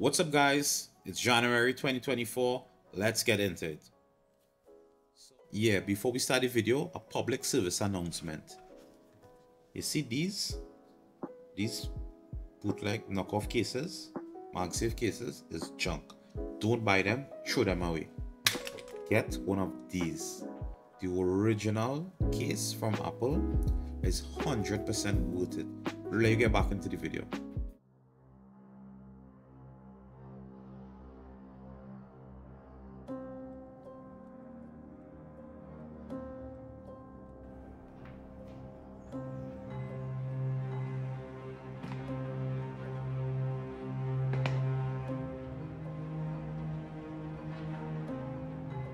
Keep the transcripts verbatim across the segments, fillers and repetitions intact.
What's up, guys? It's January twenty twenty-four. Let's get into it. Yeah, before we start the video, a public service announcement. You see these? These bootleg knockoff cases, MagSafe cases, is junk. Don't buy them, throw them away. Get one of these. The original case from Apple is one hundred percent worth it. Let's get back into the video.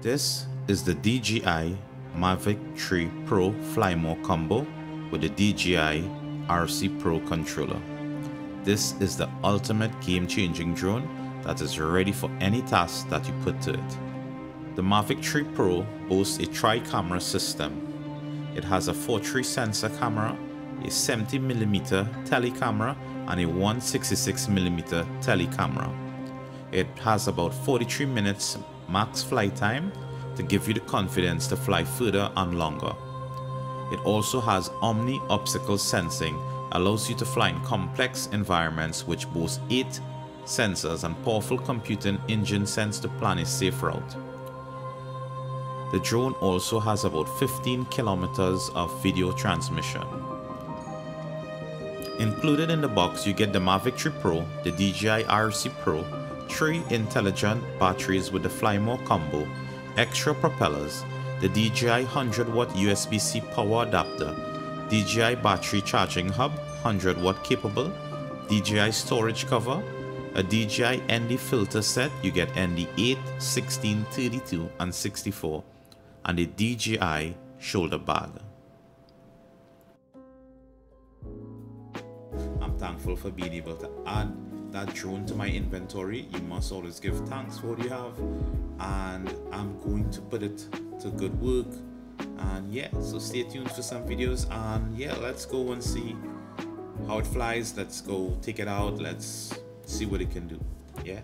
This is the D J I Mavic three Pro Flymore combo with the D J I R C Pro controller. This is the ultimate game-changing drone that is ready for any task that you put to it. The Mavic three Pro boasts a tri-camera system. It has a four three sensor camera, a seventy millimeter tele camera, and a one sixty-six millimeter tele camera. It has about forty-three minutes max flight time to give you the confidence to fly further and longer. It also has Omni Obstacle Sensing, allows you to fly in complex environments, which boasts eight sensors and powerful computing engine sense to plan a safe route. The drone also has about fifteen kilometers of video transmission. Included in the box, you get the Mavic three Pro, the D J I R C Pro, three intelligent batteries with the Flymore combo, extra propellers, the D J I one hundred watt U S B C power adapter, D J I battery charging hub, one hundred watt capable, D J I storage cover, a D J I N D filter set. You get N D eight, sixteen, thirty-two and sixty-four, and a D J I shoulder bag. I'm thankful for being able to add that drone to my inventory. You must always give thanks for what you have, and I'm going to put it to good work. And yeah, so stay tuned for some videos, and yeah, let's go and see how it flies. Let's go take it out. Let's see what it can do. Yeah.